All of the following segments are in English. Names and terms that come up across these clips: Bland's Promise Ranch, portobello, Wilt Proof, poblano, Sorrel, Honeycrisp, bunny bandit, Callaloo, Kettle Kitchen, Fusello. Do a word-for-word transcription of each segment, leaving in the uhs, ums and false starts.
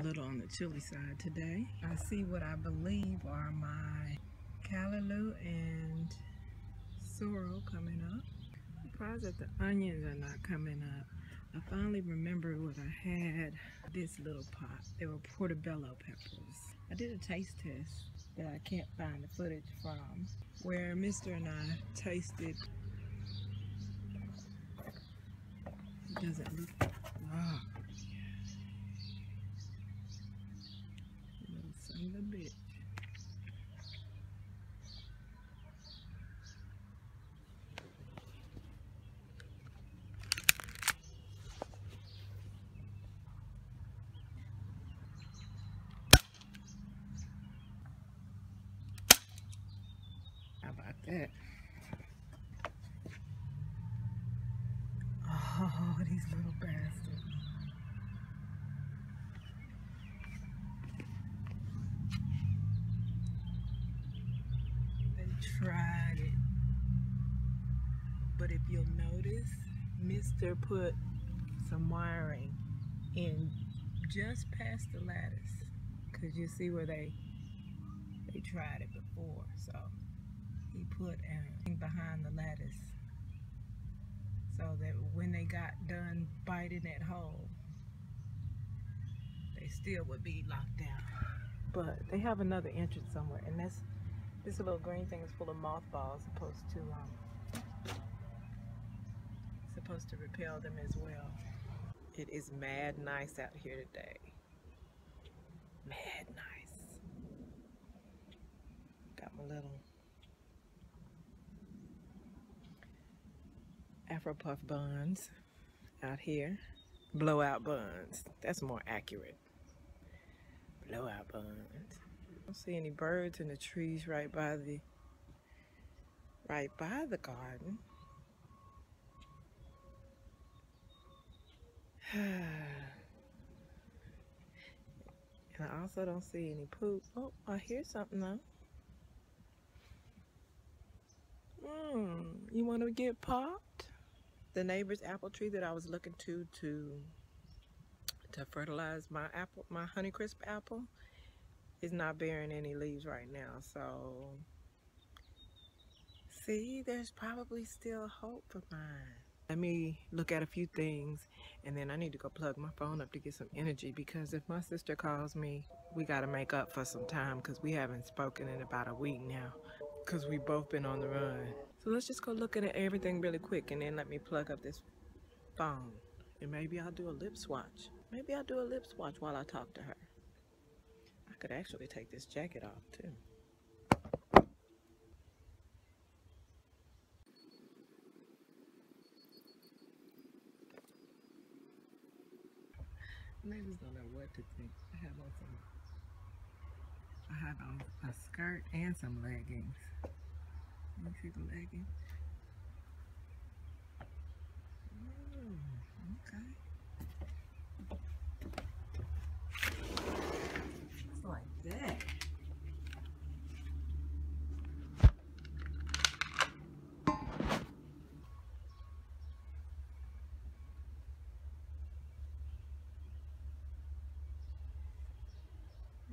a little on the chilly side today. I see what I believe are my callaloo and sorrel coming up. I'm surprised that the onions are not coming up. I finally remembered what I had this little pot. They were portobello peppers. I did a taste test that I can't find the footage from, where Mister and I tasted. It doesn't look raw. Little son of a bitch. It. Oh, these little bastards. They tried it. But if you'll notice, Mister put some wiring in just past the lattice. Because you see where they, they tried it before, so. He put everything behind the lattice so that when they got done biting that hole, they still would be locked down. But they have another entrance somewhere, and that's this little green thing is full of mothballs, supposed to um, supposed to repel them as well. It is mad nice out here today. Mad nice. Got my little Afro puff buns out here. Blowout buns. That's more accurate. Blowout buns. I don't see any birds in the trees right by the right by the garden. And I also don't see any poop. Oh, I hear something though. Mmm, you want to get popped? The neighbor's apple tree that I was looking to to to fertilize my apple, my Honeycrisp apple, is not bearing any leaves right now. So, see, there's probably still hope for mine. Let me look at a few things, and then I need to go plug my phone up to get some energy, because if my sister calls me, we gotta make up for some time, because we haven't spoken in about a week now, because we've both been on the run. So let's just go look at everything really quick, and then let me plug up this phone. And maybe I'll do a lip swatch. Maybe I'll do a lip swatch while I talk to her. I could actually take this jacket off too. Ladies don't know what to think. I have on some, I have on a skirt and some leggings. Let me see the leggings. Ooh, okay. It's like that.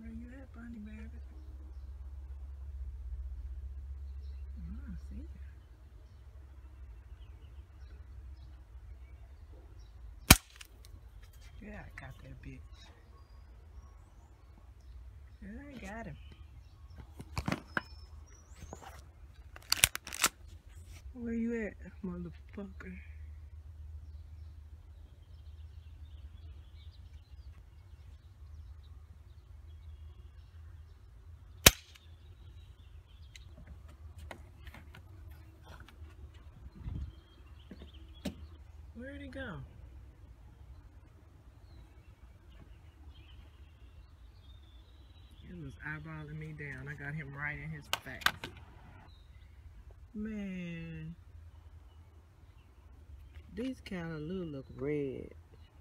Where you at, bunny bandit? Oh, I see. Yeah, I got that bitch. Yeah, I got him. Where you at, motherfucker? Where'd he go? He was eyeballing me down. I got him right in his face. Man, these callaloo look red,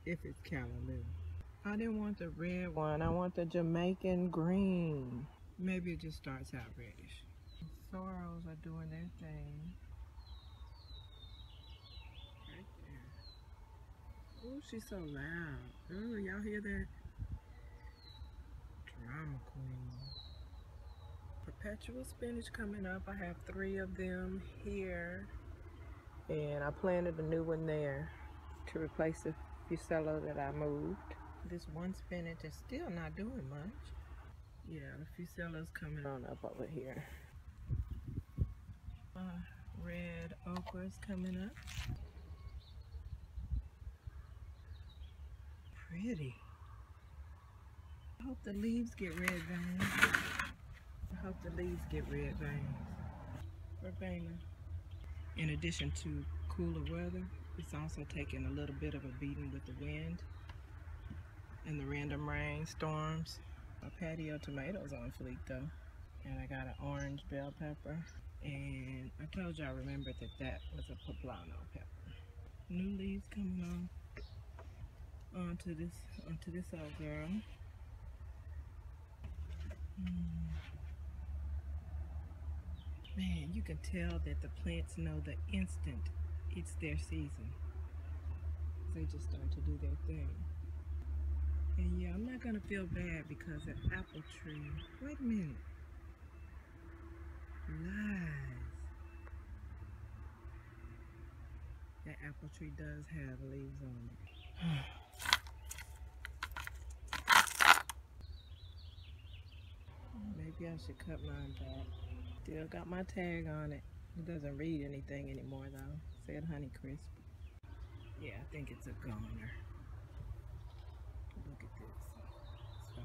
if it's callaloo. I didn't want the red one. I want the Jamaican green. Maybe it just starts out reddish. Sorrels are doing their thing. Oh, she's so loud. Oh, y'all hear that? astronomical. Perpetual spinach coming up. I have three of them here, and I planted a new one there to replace the Fusello that I moved. This one spinach is still not doing much. Yeah, the Fusello's coming on up over here. Uh, red okra's coming up. Pretty. I hope the leaves get red veins. I hope the leaves get red veins. Verbena. In addition to cooler weather, it's also taking a little bit of a beating with the wind and the random rainstorms. My patio tomatoes on fleek though. And I got an orange bell pepper. And I told you I remembered that that was a poblano pepper. New leaves coming on onto this onto this old girl. Mm. Man, you can tell that the plants know the instant it's their season. They just start to do their thing. And yeah, I'm not gonna feel bad because an apple tree, wait a minute, lies. That apple tree does have leaves on it. Maybe I should cut mine back. Still got my tag on it. It doesn't read anything anymore though. It said Honeycrisp. Yeah, I think it's a goner. Look at this. So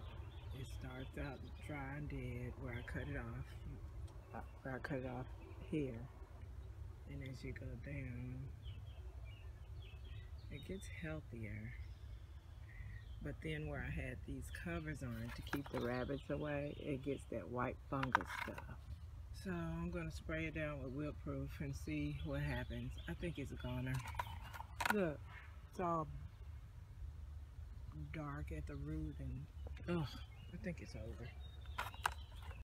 it starts out dry and dead where I cut it off. I cut it off here, and as you go down it gets healthier, but then where I had these covers on it to keep the rabbits away, it gets that white fungus stuff. So I'm going to spray it down with Wilt Proof and see what happens. I think it's a goner. Look, it's all dark at the root and ugh, I think it's over.